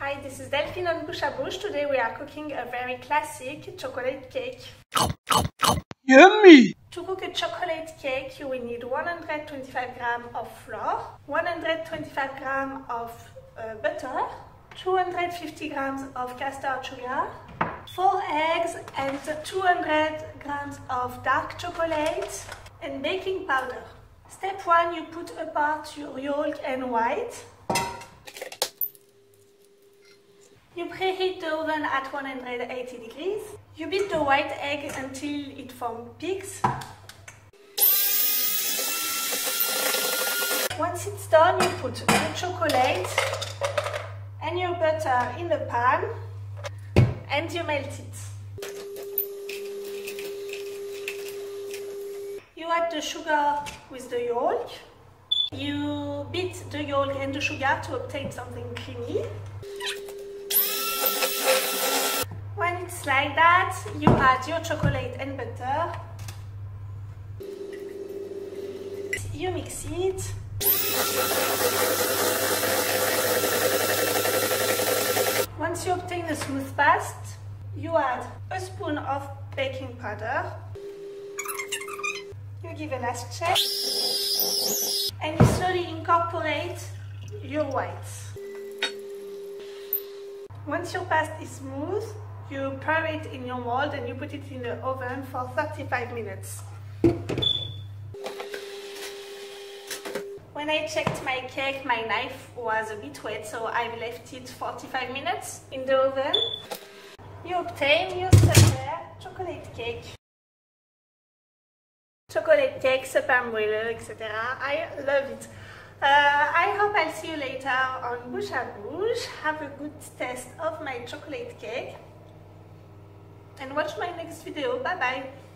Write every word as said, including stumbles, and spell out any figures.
Hi, this is Delphine on Bouche à Bouche. Today we are cooking a very classic chocolate cake. Yummy! To cook a chocolate cake, you will need one hundred twenty-five grams of flour, one hundred twenty-five grams of uh, butter, two hundred fifty grams of castor sugar, four eggs and two hundred grams of dark chocolate and baking powder. Step one, you put apart your yolk and white. You preheat the oven at one hundred eighty degrees. You beat the white egg until it forms peaks. Once it's done, you put the chocolate and your butter in the pan and you melt it. You add the sugar with the yolk. You beat the yolk and the sugar to obtain something creamy. When it's like that, you add your chocolate and butter. You mix it. Once you obtain a smooth paste, you add a spoon of baking powder. You give a last check. And you slowly incorporate your whites. Once your paste is smooth, you pour it in your mold and you put it in the oven for thirty-five minutes. When I checked my cake, my knife was a bit wet, so I left it forty-five minutes in the oven. You obtain your super chocolate cake. Chocolate cake, super moelleux, et cetera. I love it. Uh, I hope I'll see you later on Bouche à Bouche. Have a good taste of my chocolate cake and watch my next video. Bye bye!